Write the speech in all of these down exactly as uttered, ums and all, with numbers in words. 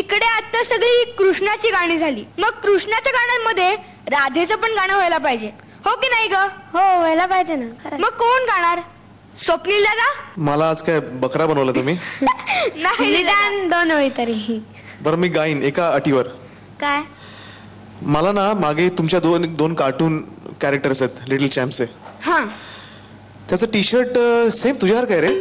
इकडे आता सगळी कृष्णाची गाणी झाली, मग कृष्णाच्या गाण्यांमध्ये राधेचं पण गाणं व्हायला पाहिजे, हो की नाही ग? हो, व्हायला पाहिजे ना. मग कोण गाणार? स्वप्नील दादा? मला आज काय बकरा बनवलं तुम्ही? नाही, निदान दोन होई तरी. बरं मी गाईन एका अटीवर. काय? मला ना मागे तुमच्या दोन दोन कार्टून कॅरेक्टर्स आहेत लिटिल चॅम्पचे. हां, त्याचं टी शर्ट सेम तुझ्यावर काय रे?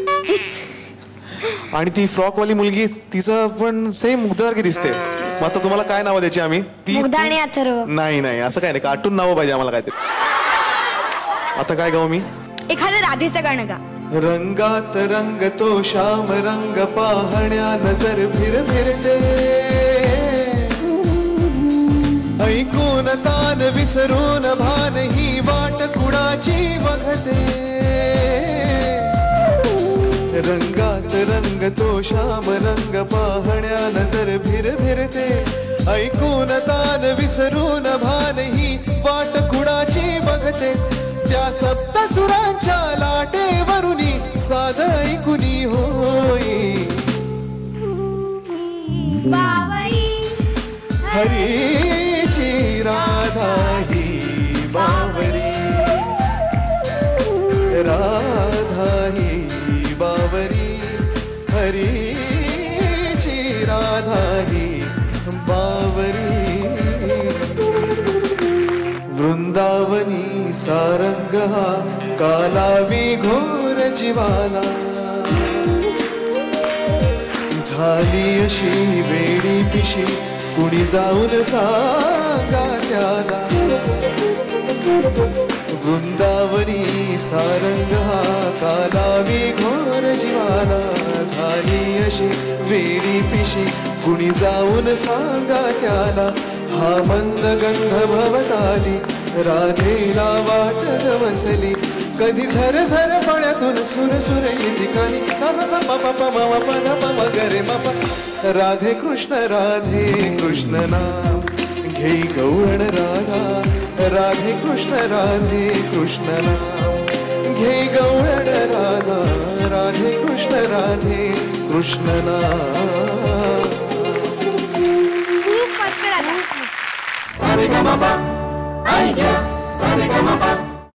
आणि ती फ्रॉक वाली मुलगी तिचं पण सेम मुग्धार की दिसते. मग आता तुम्हाला काय नाव द्यायची आम्ही? मुग्धा आणि अथर्व. नाही नाही, असं काय नाही, कार्टून नाव पाहिजे आम्हाला काहीतरी. आता काय गाऊ मी? एखादं राधेचं गाणं गा. रंगात रंग तो श्याम रंग पाहण्या नजर फिर फिरते ऐकून तान विसरून भान ही वाट कुणाची बघते. रंगात रंग तो श्याम रंग पाहण्या नजर भिर भिरते ऐकून तान विसरून भान ही वाट कुणाची बघते. त्या सप्त सुरांच्या लाटेवरुनी साध ऐकुनी होई हरीची राधा ही बावरी राधा ही हरीची राधा ही बावरी. वृंदावनी सारंग हा कालावी घोर जीवाला झाली अशी वेडी पिशी कुणी जाऊन सांगा त्याला. वृंदावनी सारंग हा कालावी घोर जीवाला झाली अशी वेडी पिशी कुणी जाऊन सांगा त्याला. हा मंद गंध भवताली राधेला वाट बसली कधी झर झर पाण्यातून सुर सुर ठिकाणी सा प प म व प ग प म ग रे म प. राधे कृष्ण राधे कृष्ण नाम घे गौण राधा राधे कृष्ण राधे कृष्ण नाम घे गौण राधा राधे कृष्ण राधे कृष्ण नाम. खूप मस्त राधा. सा रे ग म पा.